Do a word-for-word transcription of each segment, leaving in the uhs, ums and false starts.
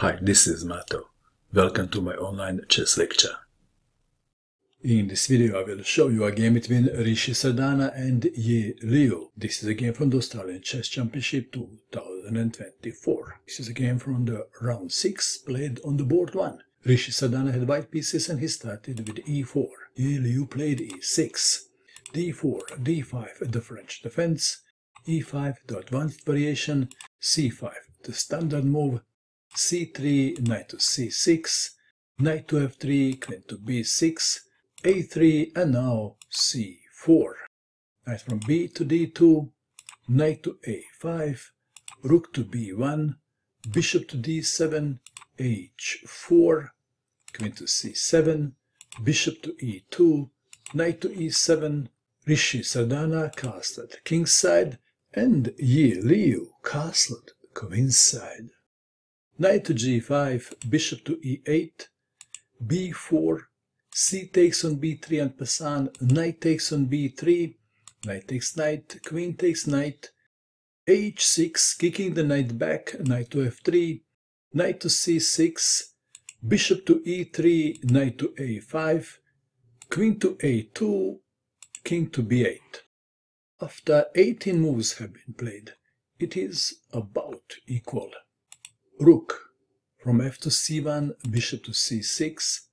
Hi, this is Mato. Welcome to my online chess lecture. In this video I will show you a game between Rishi Sardana and Ye Liu. This is a game from the Australian Chess Championship two thousand twenty-four. This is a game from the round six played on the board one. Rishi Sardana had white pieces and he started with e four. Ye Liu played e six. d four, d five the French defence, e five the advanced variation, c five the standard move, c three, knight to c six, knight to f three, queen to b six, a three, and now c four. Knight from b to d two, knight to a five, rook to b one, bishop to d seven, h four, queen to c seven, bishop to e two, knight to e seven. Rishi Sardana castled kingside and Ye Liu castled queenside. Knight to g five, bishop to e eight, b four, c takes on b three and passan, knight takes on b three, knight takes knight, queen takes knight, h six, kicking the knight back, knight to f three, knight to c six, bishop to e three, knight to a five, queen to a two, king to b eight. After eighteen moves have been played, it is about equal. Rook from f to c one, bishop to c six,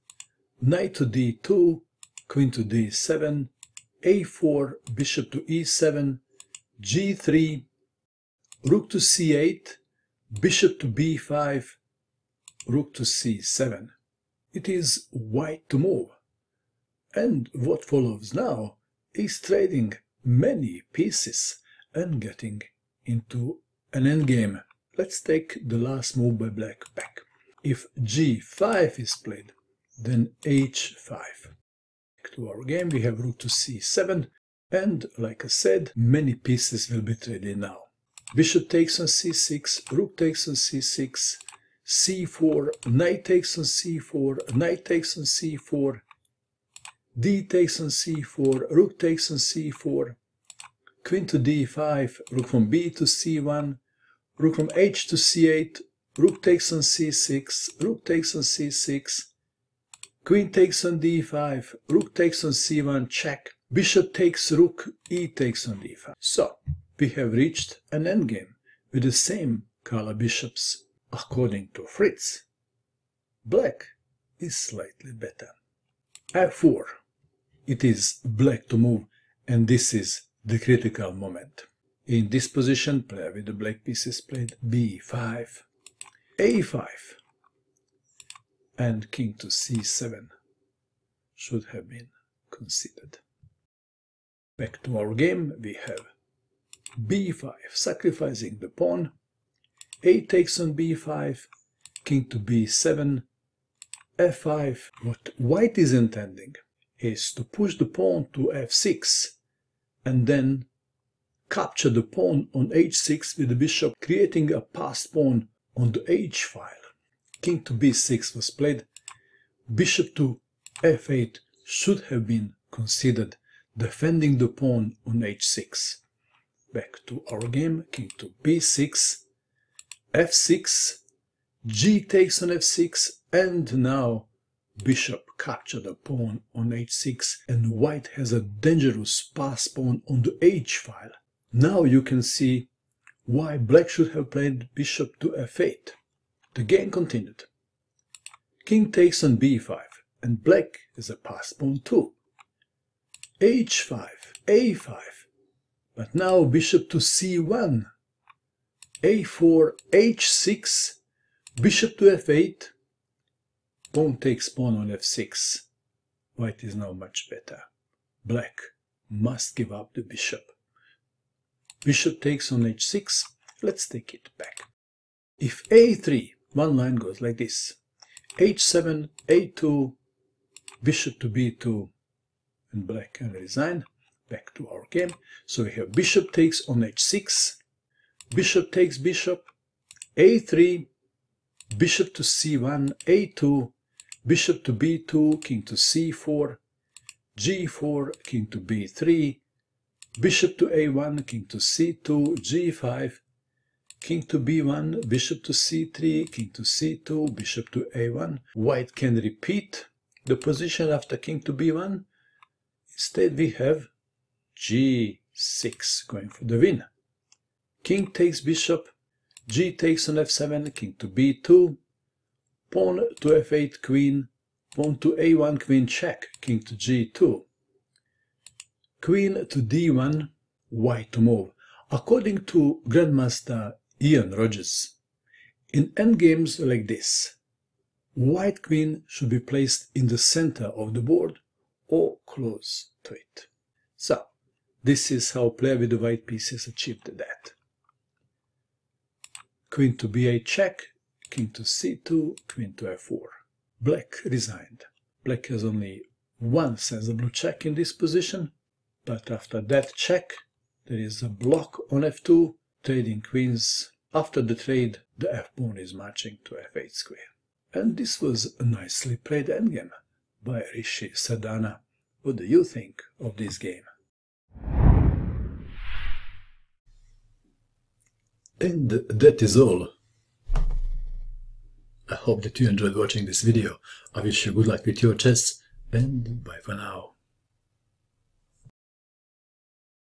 knight to d two, queen to d seven, a four, bishop to e seven, g three, rook to c eight, bishop to b five, rook to c seven. It is white to move, and what follows now is trading many pieces and getting into an endgame. Let's take the last move by black back. If g five is played, then h five. Back to our game, we have rook to c seven, and like I said, many pieces will be traded now. Bishop takes on c six, rook takes on c six, c four, knight takes on c four, knight takes on c four, d takes on c four, rook takes on c four, queen to d five, rook from b to c one, rook from h to c eight, rook takes on c six, rook takes on c six, queen takes on d five, rook takes on c one, check, bishop takes rook, e takes on d five. So, we have reached an endgame with the same color bishops. According to Fritz, black is slightly better. f four. It is black to move, and this is the critical moment. In this position, player with the black pieces played b five, a five, and king to c seven should have been considered. Back to our game, we have b five, sacrificing the pawn, a takes on b five, king to b seven, f five. What white is intending is to push the pawn to f six, and then capture the pawn on h six with the bishop, creating a passed pawn on the h file. King to b six was played. Bishop to f eight should have been considered, defending the pawn on h six. Back to our game. King to b six, f six, g takes on f six, and now bishop captured a pawn on h six, and white has a dangerous passed pawn on the h file. Now you can see why black should have played bishop to f eight. The game continued. King takes on b five, and black is a passed pawn too. h five, a five, but now bishop to c one, a four, h six, bishop to f eight, pawn takes pawn on f six. White is now much better. Black must give up the bishop. Bishop takes on h six, let's take it back. If a three, one line goes like this, h seven, a two, bishop to b two, and black can resign. Back to our game, so we have bishop takes on h six, bishop takes bishop, a three, bishop to c one, a two, bishop to b two, king to c four, g four, king to b three, bishop to a one, king to c two, g five, king to b one, bishop to c three, king to c two, bishop to a one. White can repeat the position after king to b one. Instead we have g six going for the win. King takes bishop, g takes on f seven, king to b two, pawn to f eight, queen, pawn to a one, queen check, king to g two, queen to d one, white to move. According to Grandmaster Ian Rogers, in endgames like this, white queen should be placed in the center of the board or close to it. So, this is how player with the white pieces achieved that. Queen to b eight check, king to c two, queen to f four. Black resigned. Black has only one sensible check in this position, but after that check, there is a block on f two, trading queens. After the trade, the f-pawn is marching to f eight square. And this was a nicely played endgame by Rishi Sardana. What do you think of this game? And that is all. I hope that you enjoyed watching this video. I wish you good luck with your chess, and bye for now.